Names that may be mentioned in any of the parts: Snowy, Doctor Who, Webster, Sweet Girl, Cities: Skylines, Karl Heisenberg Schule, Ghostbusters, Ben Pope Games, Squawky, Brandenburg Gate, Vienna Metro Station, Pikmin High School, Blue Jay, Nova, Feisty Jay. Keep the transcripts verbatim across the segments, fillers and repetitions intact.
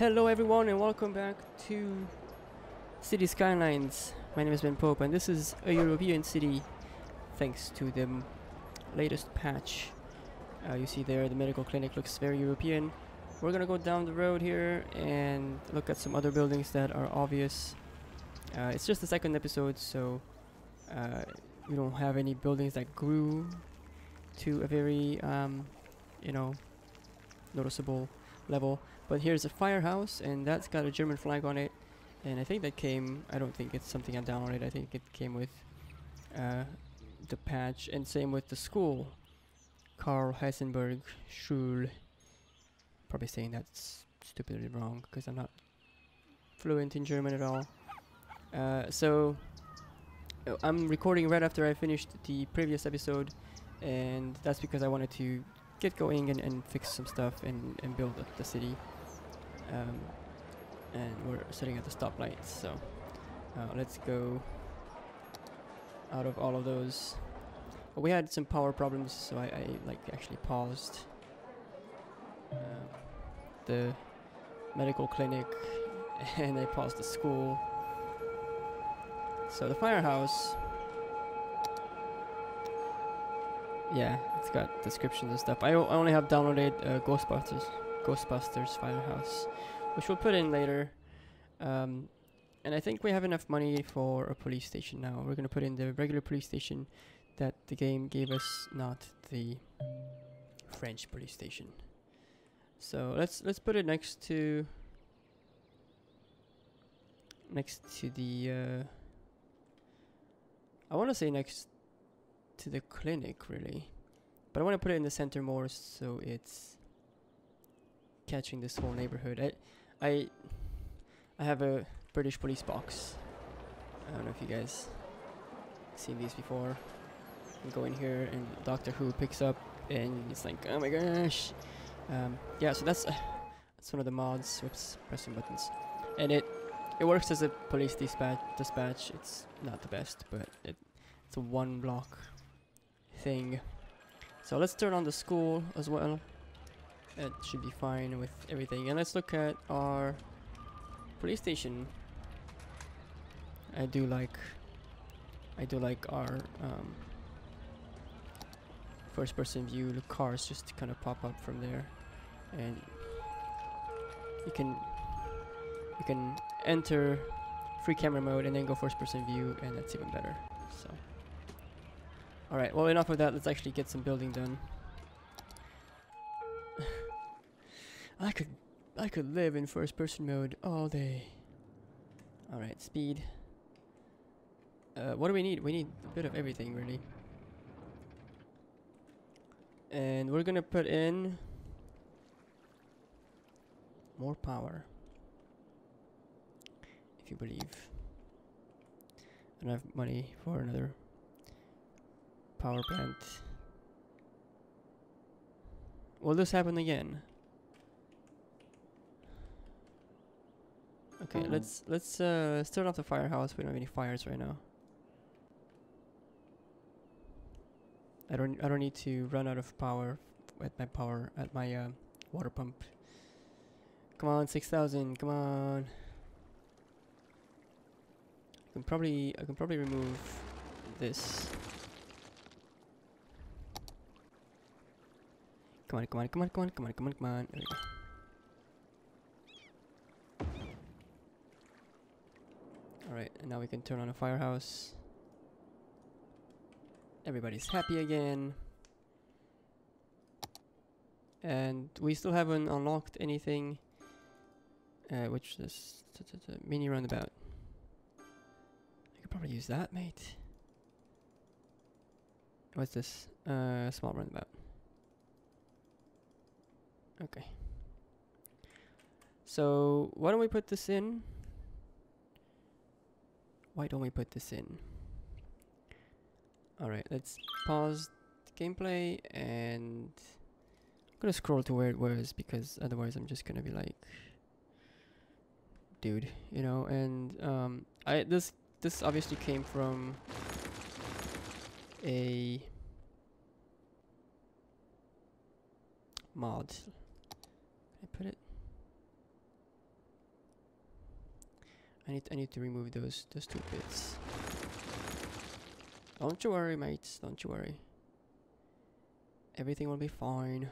Hello everyone and welcome back to Cities: Skylines. My name is Ben Pope and this is a European city thanks to the m latest patch. Uh, you see there the medical clinic looks very European. We're gonna go down the road here and look at some other buildings that are obvious. Uh, it's just the second episode, so uh, we don't have any buildings that grew to a very, um, you know, noticeable level. But here's a firehouse, and that's got a German flag on it, and I think that came, I don't think it's something I downloaded, I think it came with uh, the patch, and same with the school, Karl Heisenberg Schule. Probably saying that's stupidly wrong, because I'm not fluent in German at all. Uh, so, uh, I'm recording right after I finished the previous episode, and that's because I wanted to get going and, and fix some stuff and, and build up the city. Um, and we're sitting at the stoplights, so uh, let's go out of all of those. Well, we had some power problems, so I, I like actually paused uh, the medical clinic and I paused the school. So the firehouse, yeah, it's got descriptions and stuff. I, o I only have downloaded uh, Ghostbusters, Ghostbusters Firehouse, which we'll put in later. Um, and I think we have enough money for a police station now. We're gonna put in the regular police station that the game gave us, not the French police station. So let's let's put it next to next to the. Uh, I want to say next to the clinic, really, but I want to put it in the center more so it's catching this whole neighborhood. I, I, I have a British police box. I don't know if you guys seen these before. You go in here and Doctor Who picks up, and it's like, oh my gosh. Um, yeah, so that's uh, that's one of the mods. Whoops, pressing buttons, and it it works as a police dispatch. Dispatch. It's not the best, but it it's a one block thing. So let's turn on the school as well. It should be fine with everything. And let's look at our police station. I do like I do like our um, first person view. The cars just kind of pop up from there, and you can you can enter free camera mode and then go first person view, and that's even better. So alright, well, enough of that. Let's actually get some building done. I could I could live in first person mode all day. Alright, speed. Uh, what do we need? We need a bit of everything, really. And we're gonna put in more power, if you believe. I don't have money for another power plant. Will this happen again? Okay, mm-hmm. let's let's uh, let's turn off the firehouse. We don't have any fires right now. I don't I don't need to run out of power at my power at my uh, water pump. Come on, six thousand. Come on. I can probably I can probably remove this. Come on, come on, come on, come on, come on, come on, come on. There we go. Alright, and now we can turn on a firehouse. Everybody's happy again. And we still haven't unlocked anything, uh, which is a mini roundabout. I could probably use that, mate. What's this? Uh, small roundabout. Okay. So, why don't we put this in? Why don't we put this in? Alright, let's pause the gameplay and I'm gonna scroll to where it was because otherwise I'm just gonna be like, dude, you know, and um, I this this obviously came from a mod. Can I put it? I need I need to remove those those two bits. Don't you worry, mates. Don't you worry. Everything will be fine.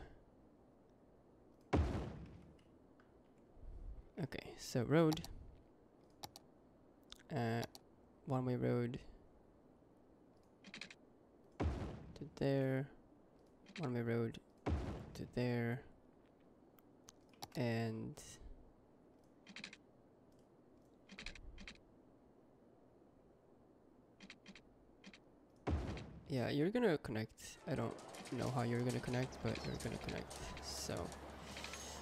Okay, so road. Uh, one-way road to there. One-way road to there. And yeah, you're gonna connect. I don't know how you're gonna connect, but you're gonna connect. So,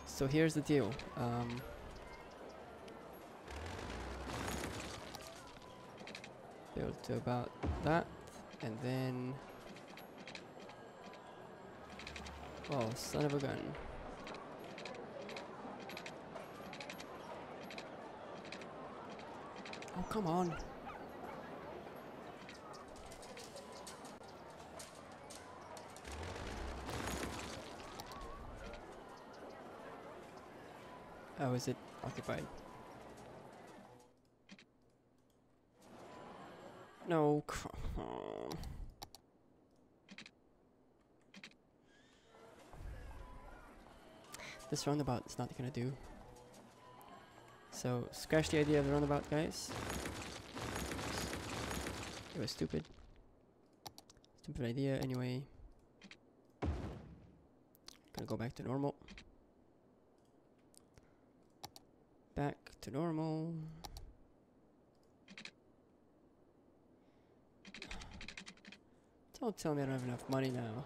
so here's the deal. Um, build to about that, and then, oh, son of a gun. Oh, come on. Oh, is it occupied? No, cr oh. This roundabout is not gonna do. So, scratch the idea of the roundabout, guys. It was stupid. Stupid idea, anyway. Gonna go back to normal. Back to normal. Don't tell me I don't have enough money now.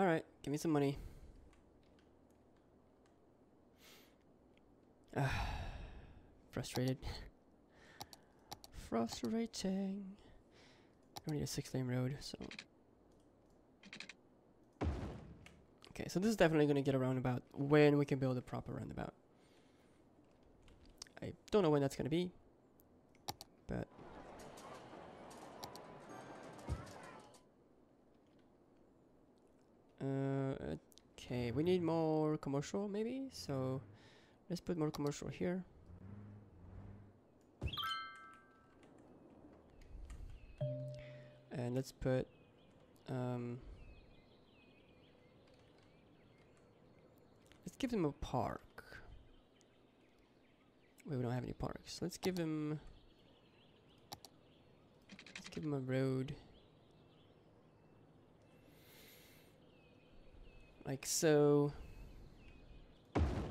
Alright, give me some money. Uh, frustrated. Frustrating. I don't need a six-lane road, so. Okay, so this is definitely going to get a roundabout when we can build a proper roundabout. I don't know when that's going to be, but uh, okay, we need more commercial maybe, so let's put more commercial here. And let's put um, let's give him a park. Wait, we don't have any parks. Let's give him let's give him a road. Like so.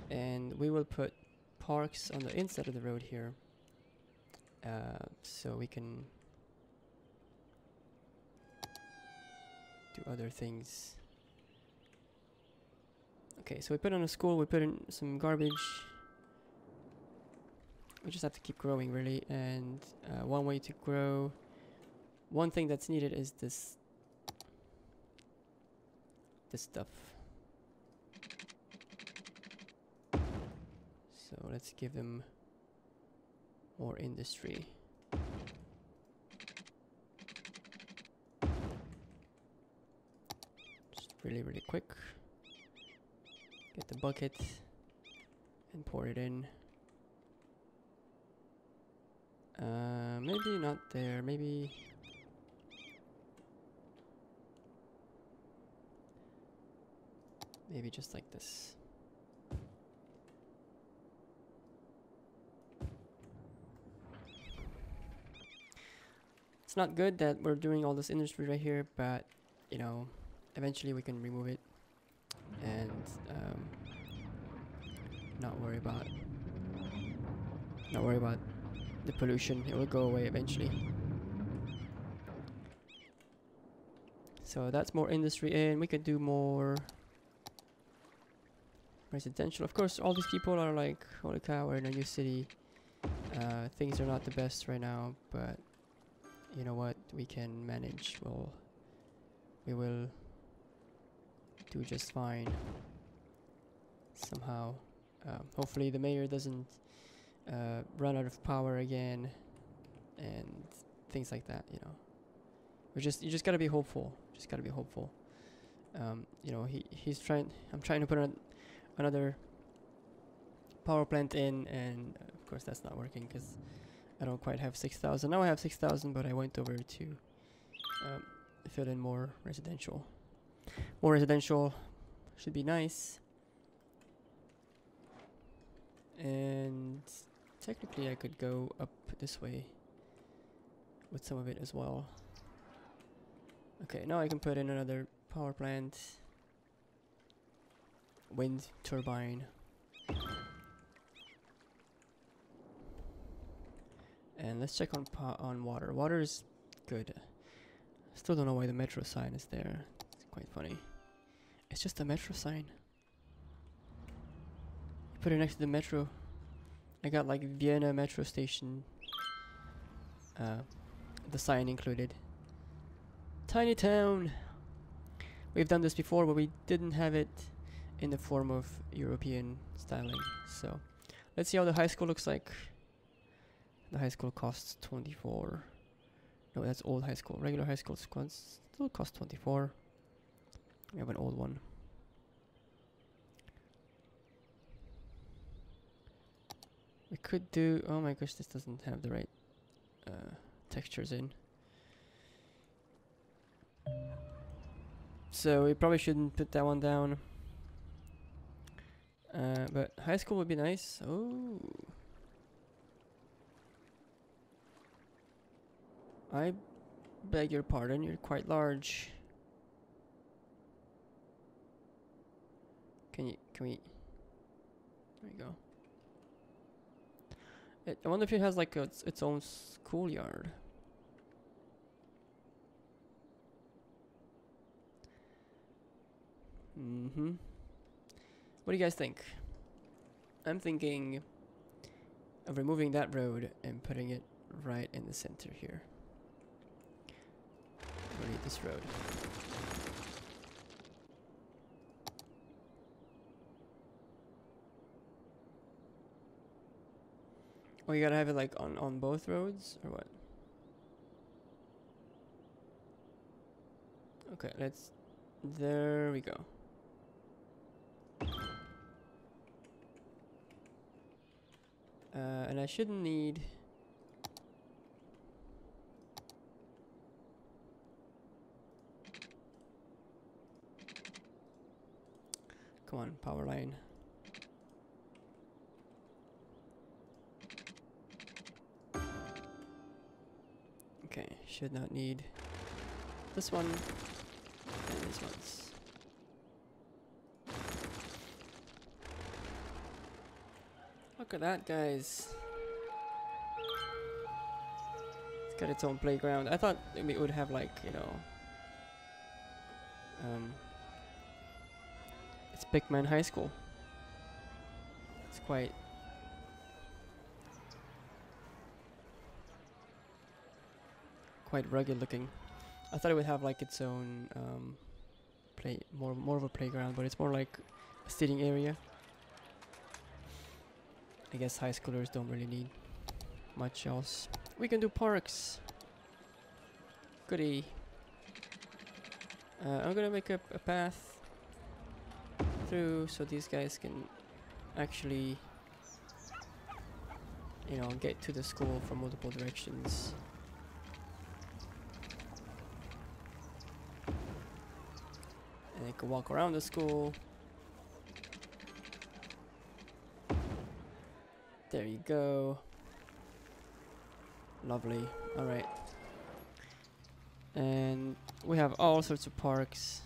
And we will put parks on the inside of the road here. Uh, so we can do other things. Okay, so we put on a school, we put in some garbage. We just have to keep growing, really. And uh, one way to grow, one thing that's needed is this, this stuff. So let's give them more industry. Just really, really quick. Get the bucket and pour it in. Uh, maybe not there, maybe... Maybe just like this. It's not good that we're doing all this industry right here, but, you know, eventually we can remove it and um, not worry about not worry about the pollution. It will go away eventually. So that's more industry in. We could do more residential. Of course, all these people are like, holy cow, we're in a new city. Uh, things are not the best right now, but you know what? We can manage. We'll, we will do just fine somehow. Um, hopefully the mayor doesn't Uh, run out of power again, and things like that. You know, we just you just gotta be hopeful. Just gotta be hopeful. Um, you know, he he's trying. I'm trying to put on another power plant in, and of course that's not working because I don't quite have six thousand. Now I have six thousand, but I went over to um, fill in more residential. More residential should be nice. And technically I could go up this way with some of it as well. Okay, now I can put in another power plant. Wind turbine. And let's check on po on water. Water is good. Still don't know why the metro sign is there. It's quite funny. It's just a metro sign. You put it next to the metro. I got like Vienna Metro Station. Uh, the sign included. Tiny town. We've done this before, but we didn't have it in the form of European styling. So let's see how the high school looks like. The high school costs twenty-four. No, that's old high school. Regular high school still costs twenty-four. We have an old one. We could do... Oh my gosh, this doesn't have the right uh, textures in. So we probably shouldn't put that one down. Uh, but high school would be nice. Oh... I beg your pardon, you're quite large. Can you, can we, there you go. It, I wonder if it has like a, its, its own schoolyard. Mm-hmm. What do you guys think? I'm thinking of removing that road and putting it right in the center here. This road. Oh, you gotta have it like on on both roads or what? Okay, let's. There we go. Uh, and I shouldn't need. Come on, power line. Okay, should not need this one and these ones. Look at that, guys. It's got its own playground. I thought it would have like, you know, um, Pikmin High School. It's quite quite rugged looking. I thought it would have like its own um, play, more more of a playground, but it's more like a sitting area. I guess high schoolers don't really need much else. We can do parks. Goody. Uh, I'm gonna make up a, a path so these guys can actually, you know, get to the school from multiple directions. And they can walk around the school. There you go. Lovely. Alright. And we have all sorts of parks.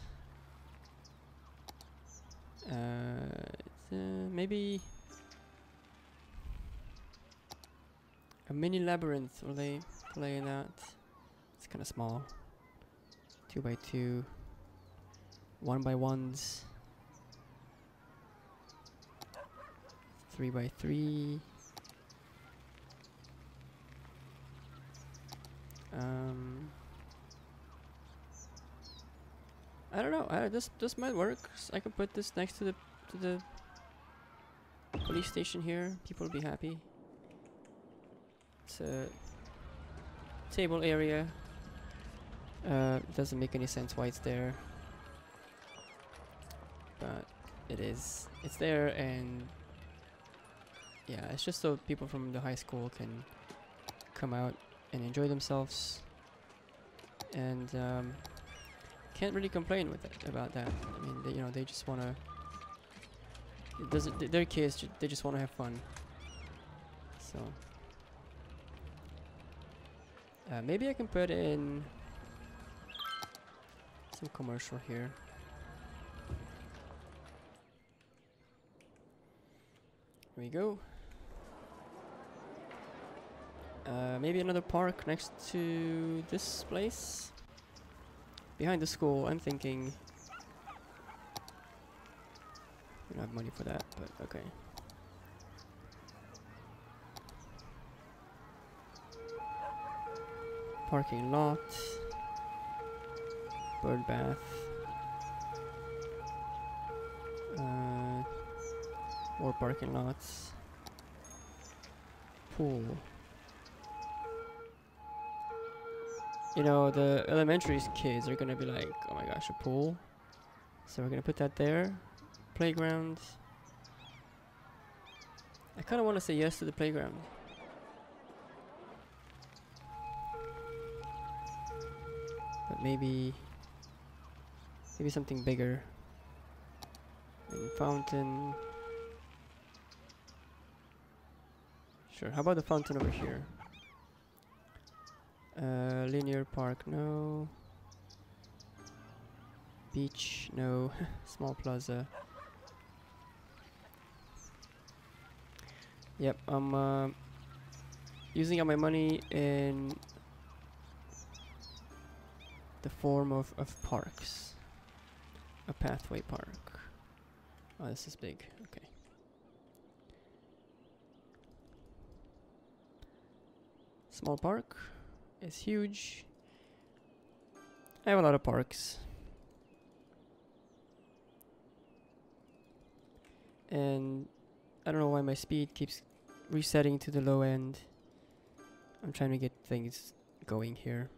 Uh, maybe a mini labyrinth. Will they play in that? It's kind of small. Two by two, one by ones, three by three. Um, I don't know. I, this this might work. So I can put this next to the to the police station here. People will be happy. It's a table area. Uh, it doesn't make any sense why it's there, but it is. It's there, and yeah, it's just so people from the high school can come out and enjoy themselves, and um, can't really complain with it, about that. I mean, they, you know, they just want to. It doesn't. Th their kids. Ju they just want to have fun. So uh, maybe I can put in some commercial here. Here we go. Uh, maybe another park next to this place. Behind the school, I'm thinking. I don't have money for that, but okay. Parking lot. Bird bath. Uh, more parking lots. Pool. You know, the elementary kids are gonna be like, oh my gosh, a pool. So we're gonna put that there. Playground. I kind of want to say yes to the playground. But maybe... Maybe something bigger. And fountain. Sure, how about the fountain over here? Uh, linear park, no. Beach, no. Small plaza. Yep, I'm uh, using up my money in the form of, of parks. A pathway park. Oh, this is big. Okay. Small park. It's huge. I have a lot of parks. And I don't know why my speed keeps resetting to the low end. I'm trying to get things going here.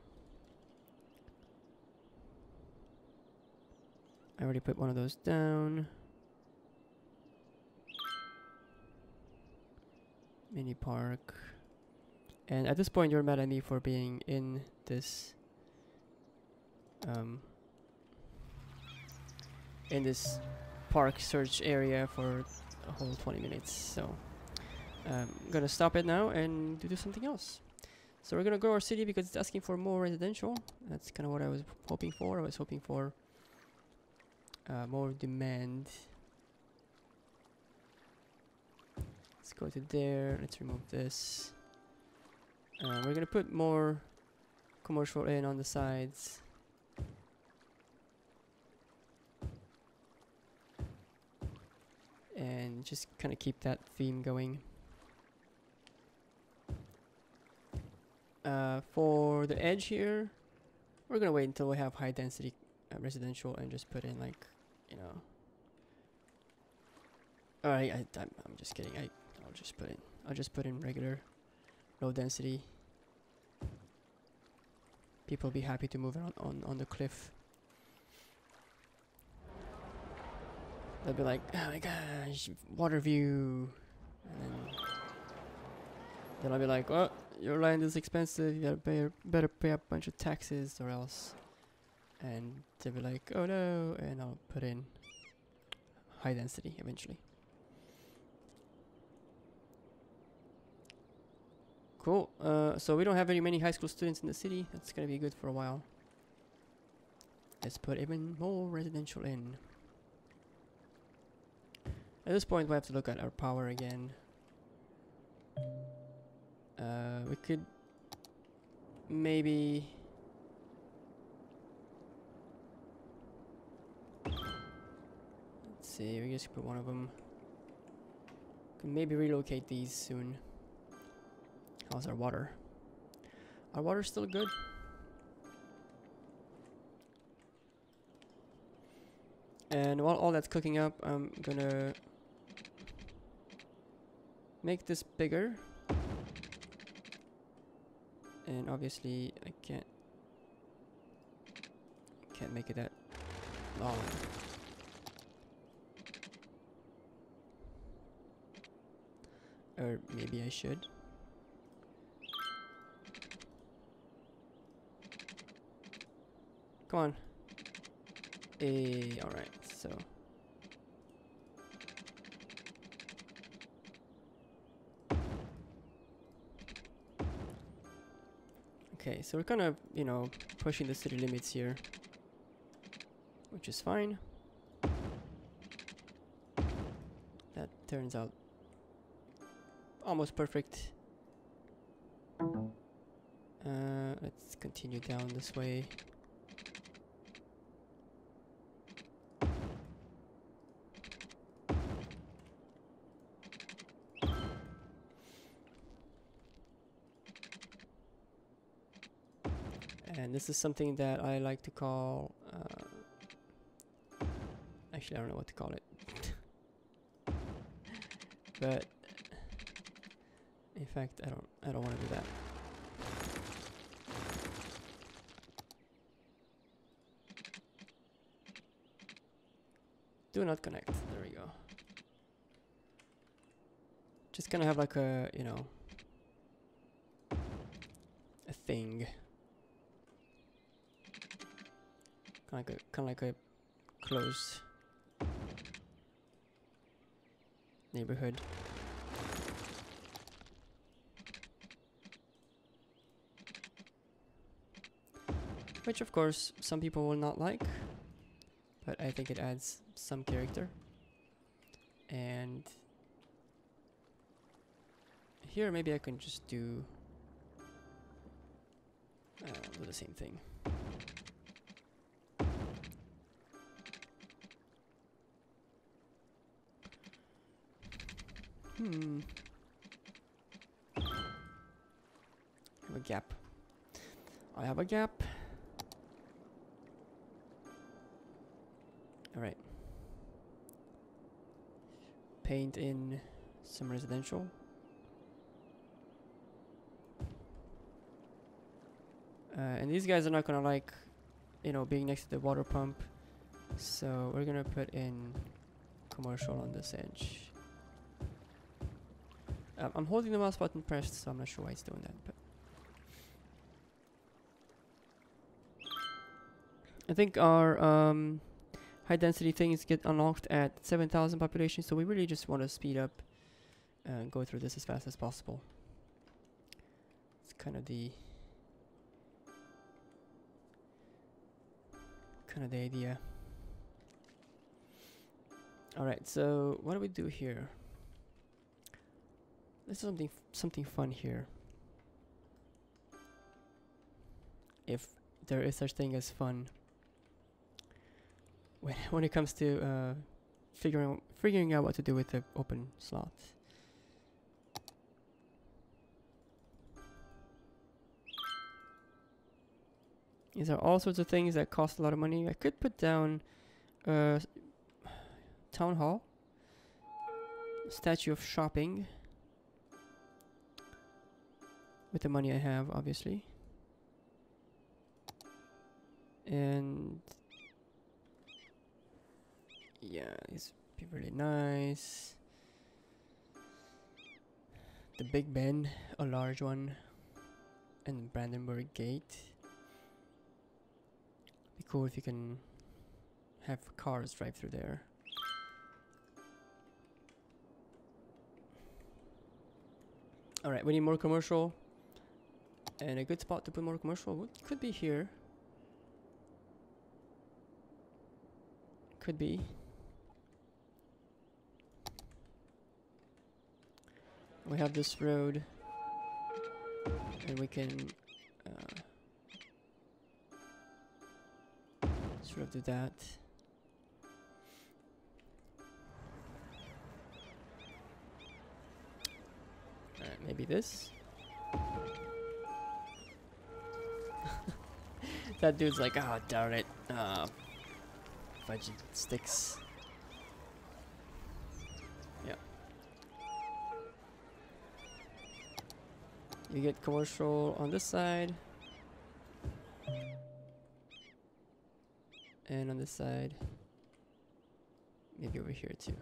I already put one of those down. Mini park. And at this point, you're mad at me for being in this, um, in this park search area for a whole twenty minutes. So um, I'm gonna stop it now and do something else. So we're gonna grow our city because it's asking for more residential. That's kind of what I was hoping for. I was hoping for uh, more demand. Let's go to there. Let's remove this. Uh, we're gonna put more commercial in on the sides. And just kind of keep that theme going. Uh, for the edge here, we're gonna wait until we have high density uh, residential and just put in like, you know. Alright, I, I'm, I'm just kidding. I, I'll just put in. I'll just put in regular. Low density. People will be happy to move on, on, on the cliff. They'll be like, oh my gosh, water view. And then, then I'll be like, oh, your land is expensive, you gotta pay, better pay a bunch of taxes or else. And they'll be like, oh no, and I'll put in high density eventually. Cool, uh, so we don't have very many high school students in the city. That's gonna be good for a while. Let's put even more residential in. At this point, we have to look at our power again. Uh, we could maybe... Let's see, we just put one of them. Could maybe relocate these soon. How's our water? Our water's still good. And while all that's cooking up, I'm gonna make this bigger. And obviously, I can't can't make it that long. Or maybe I should. Come on. Eh, alright, so. Okay, so we're kind of, you know, pushing the city limits here. Which is fine. That turns out almost perfect. Uh, let's continue down this way. And this is something that I like to call, uh, actually I don't know what to call it, but in fact I don't, I don't want to do that. Do not connect, there we go. Just gonna have like a, you know, a thing. Kind of like a, kind of like a closed neighborhood. Which of course some people will not like, but I think it adds some character. And here maybe I can just do, uh, do the same thing. Hmm. I have a gap. I have a gap. Alright. Paint in some residential. Uh, and these guys are not gonna like, you know, being next to the water pump. So we're gonna put in commercial on this edge. Um, I'm holding the mouse button pressed, so I'm not sure why it's doing that, but I think our um, high density things get unlocked at seven thousand population, so we really just want to speed up and go through this as fast as possible. It's kind of the kind of the idea. Alright, so what do we do here? There's something f something fun here. If there is such thing as fun. When when it comes to uh, figuring figuring out what to do with the open slot. These are all sorts of things that cost a lot of money. I could put down uh, town hall, statue of shopping. With the money I have, obviously. And yeah, this would be really nice. The Big Ben, a large one. And Brandenburg Gate. Be cool if you can have cars drive through there. Alright, we need more commercial. And a good spot to put more commercial would, could be here. Could be. We have this road. And we can uh, sort of do that. Alright, maybe this. That dude's like, ah, oh, darn it, uh, fudge sticks. Yeah. You get commercial on this side. And on this side. Maybe over here too.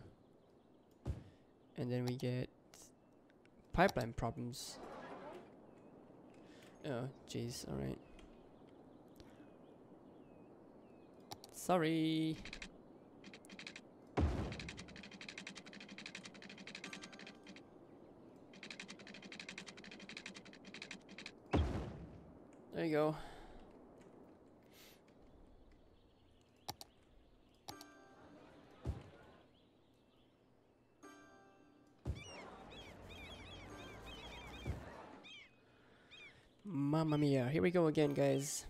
And then we get pipeline problems. Oh, jeez, alright. Sorry. There you go. Mamma mia, here we go again, guys.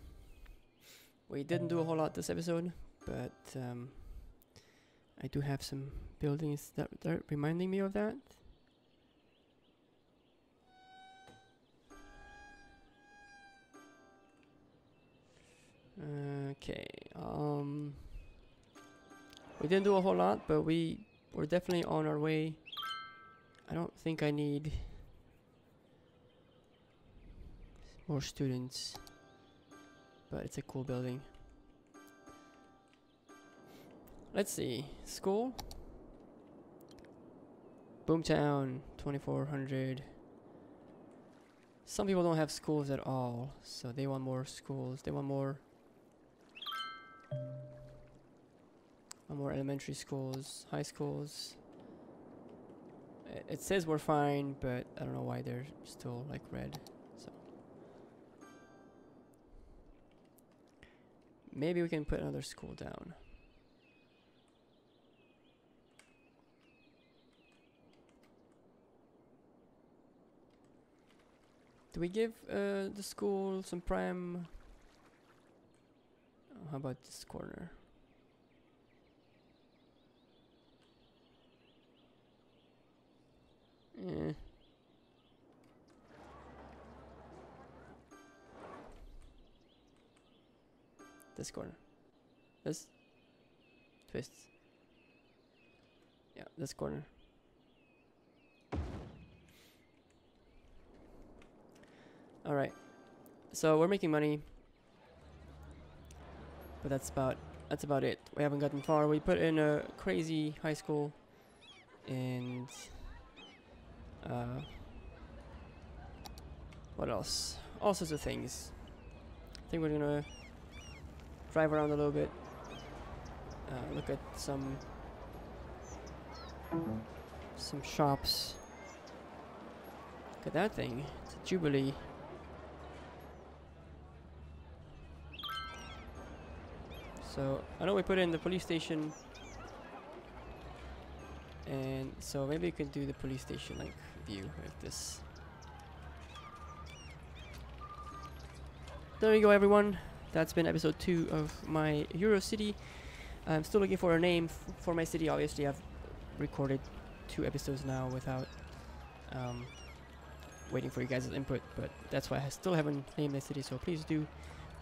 We didn't do a whole lot this episode, but um, I do have some buildings that are reminding me of that. Okay, um, we didn't do a whole lot, but we were definitely on our way. I don't think I need more students, but it's a cool building. Let's see, school, Boomtown, twenty-four hundred. Some people don't have schools at all, so they want more schools. They want more more elementary schools, high schools. It says we're fine, but I don't know why they're still like red. So maybe we can put another school down. Do we give uh, the school some prime? Oh, how about this corner? Eh. This corner. This. Twist. Yeah, this corner. Alright. So we're making money. But that's about that's about it. We haven't gotten far. We put in a crazy high school and Uh, what else? All sorts of things. I think we're gonna drive around a little bit, uh, look at some some shops. Look at that thing. It's a Jubilee. So I know we put in the police station, and so maybe we could do the police station like view like this. There you go, everyone. That's been episode two of my Euro City. I'm still looking for a name f for my city. Obviously, I've recorded two episodes now without um, waiting for you guys' input, but that's why I still haven't named my city. So please do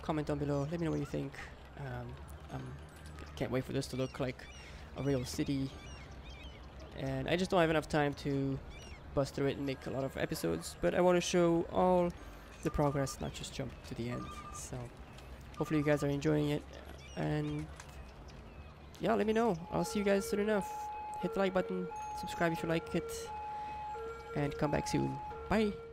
comment down below. Let me know what you think. Um, I'm, I can't wait for this to look like a real city. And I just don't have enough time to bust through it and make a lot of episodes, but I want to show all the progress, not just jump to the end. So hopefully you guys are enjoying it, and yeah, let me know. I'll see you guys soon enough. Hit the like button, subscribe if you like it, and come back soon. Bye!